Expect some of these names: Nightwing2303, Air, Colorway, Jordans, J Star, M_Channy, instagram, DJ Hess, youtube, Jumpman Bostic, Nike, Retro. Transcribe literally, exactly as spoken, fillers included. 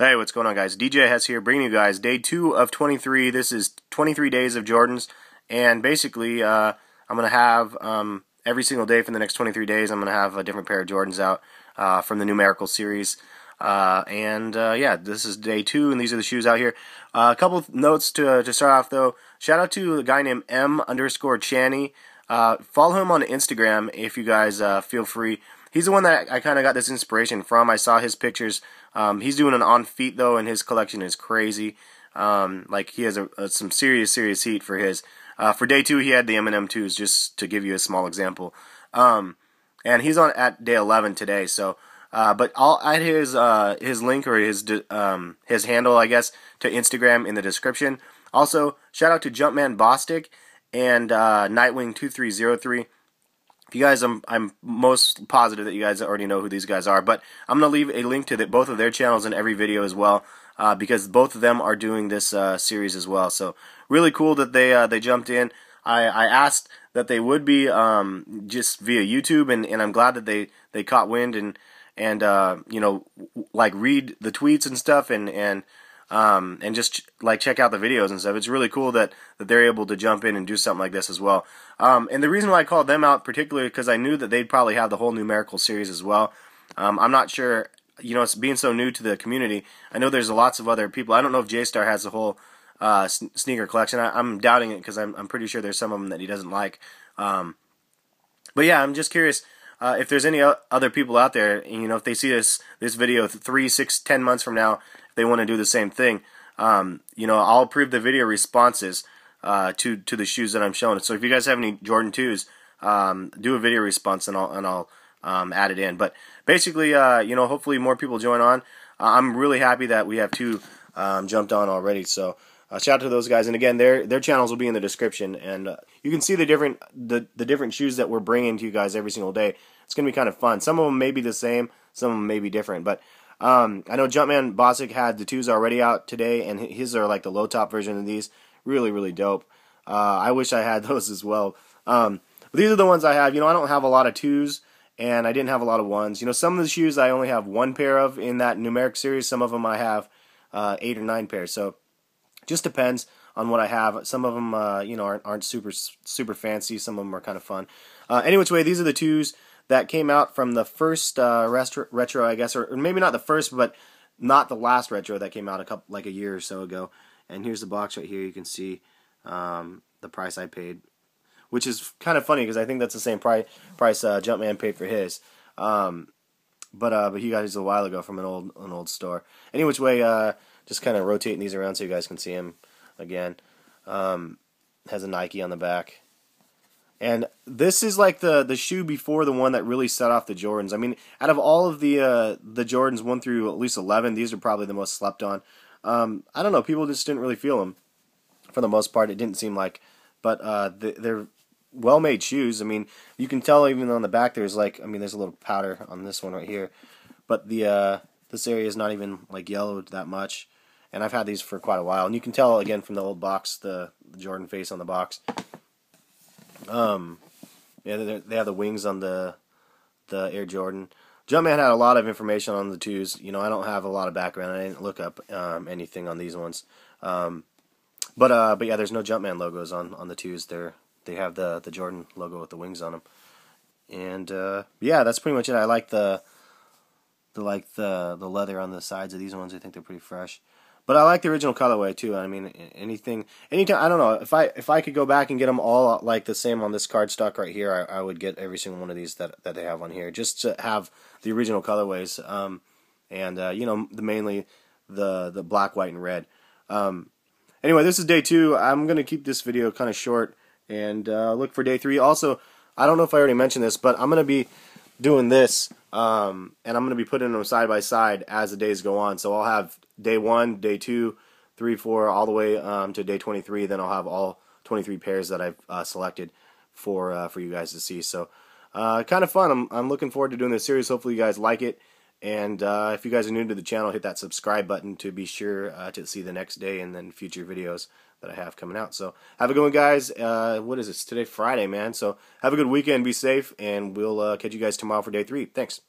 Hey, what's going on, guys? D J Hess here, bringing you guys day two of twenty-three. This is twenty-three days of Jordans, and basically, uh, I'm gonna have um, every single day for the next twenty-three days. I'm gonna have a different pair of Jordans out uh, from the numerical series, uh, and uh, yeah, this is day two, and these are the shoes out here. Uh, a couple of notes to uh, to start off though. Shout out to a guy named M underscore Channy. Uh, follow him on Instagram if you guys uh, feel free. He's the one that I kind of got this inspiration from. I saw his pictures. Um, he's doing an on feet though, and his collection is crazy. Um, like he has a, a, some serious, serious heat for his. Uh, for day two, he had the M and M twos, just to give you a small example. Um, and he's on at day eleven today. So, uh, but I'll add his uh, his link or his um, his handle, I guess, to Instagram in the description. Also, shout out to Jumpman Bostic and uh, Nightwing two three zero three. If you guys, I'm, I'm most positive that you guys already know who these guys are, but I'm going to leave a link to the, both of their channels in every video as well, uh, because both of them are doing this uh, series as well. So really cool that they uh, they jumped in. I, I asked that they would be um, just via YouTube, and, and I'm glad that they, they caught wind and, and uh, you know, like read the tweets and stuff and, and, um, and just ch like check out the videos and stuff. It's really cool that, that they're able to jump in and do something like this as well. Um, and the reason why I called them out particularly because I knew that they'd probably have the whole numerical series as well. Um, I'm not sure, you know, it's being so new to the community. I know there's lots of other people. I don't know if J Star has the whole uh, sn sneaker collection. I I'm doubting it because I'm, I'm pretty sure there's some of them that he doesn't like. Um, but yeah, I'm just curious uh, if there's any other people out there, you know, if they see this this video three, six, ten months from now. They want to do the same thing. Um, you know, I'll approve the video responses uh, to to the shoes that I'm showing. So if you guys have any Jordan twos, um, do a video response and I'll and I'll um, add it in. But basically, uh, you know, hopefully more people join on. Uh, I'm really happy that we have two um, jumped on already. So uh, shout out to those guys. And again, their their channels will be in the description, and uh, you can see the different the the different shoes that we're bringing to you guys every single day. It's gonna be kind of fun. Some of them may be the same, some of them may be different, but. Um, I know Jumpman Bostic had the twos already out today, and his are like the low top version of these. Really, really dope. Uh, I wish I had those as well. Um, but these are the ones I have. You know, I don't have a lot of twos, and I didn't have a lot of ones. You know, some of the shoes I only have one pair of in that numeric series. Some of them I have uh, eight or nine pairs. So, just depends on what I have. Some of them, uh, you know, aren't, aren't super super fancy. Some of them are kind of fun. Uh, any which way, these are the twos. That came out from the first uh, retro, I guess, or, or maybe not the first, but not the last retro that came out a couple, like a year or so ago. And here's the box right here. You can see um, the price I paid, which is kind of funny because I think that's the same price price uh, Jumpman paid for his. Um, but uh, but he got his a while ago from an old an old store. Any which way, uh, just kind of rotating these around so you guys can see him again. Um, has a Nike on the back. And this is like the, the shoe before the one that really set off the Jordans. I mean, out of all of the uh, the Jordans one through at least eleven, these are probably the most slept on. Um, I don't know. People just didn't really feel them for the most part. It didn't seem like. But uh, they're well-made shoes. I mean, you can tell even on the back there's like, I mean, there's a little powder on this one right here. But the uh, this area is not even like yellowed that much. And I've had these for quite a while. And you can tell, again, from the old box, the, the Jordan face on the box. Um, yeah, they have the wings on the the Air Jordan. Jumpman had a lot of information on the twos. You know, I don't have a lot of background. I didn't look up um, anything on these ones. Um, but uh, but yeah, there's no Jumpman logos on on the twos. They're they have the the Jordan logo with the wings on them. And uh, yeah, that's pretty much it. I like the the like the the leather on the sides of these ones. I think they're pretty fresh. But I like the original colorway too. I mean, anything, anytime. I don't know if I if I could go back and get them all like the same on this cardstock right here. I, I would get every single one of these that that they have on here just to have the original colorways. Um, and uh, you know, the, mainly the the black, white, and red. Um, anyway, this is day two. I'm gonna keep this video kind of short and uh, look for day three. Also, I don't know if I already mentioned this, but I'm gonna be doing this, um, and I'm gonna be putting them side by side as the days go on. So I'll have day one, day two, three, four, all the way um, to day twenty-three. Then I'll have all twenty-three pairs that I've uh, selected for uh, for you guys to see. So uh, kind of fun. I'm, I'm looking forward to doing this series. Hopefully you guys like it. And uh, if you guys are new to the channel, hit that subscribe button to be sure uh, to see the next day and then future videos that I have coming out. So have a good one, guys. Uh, what is this? Today, Friday, man. So have a good weekend. Be safe. And we'll uh, catch you guys tomorrow for day three. Thanks.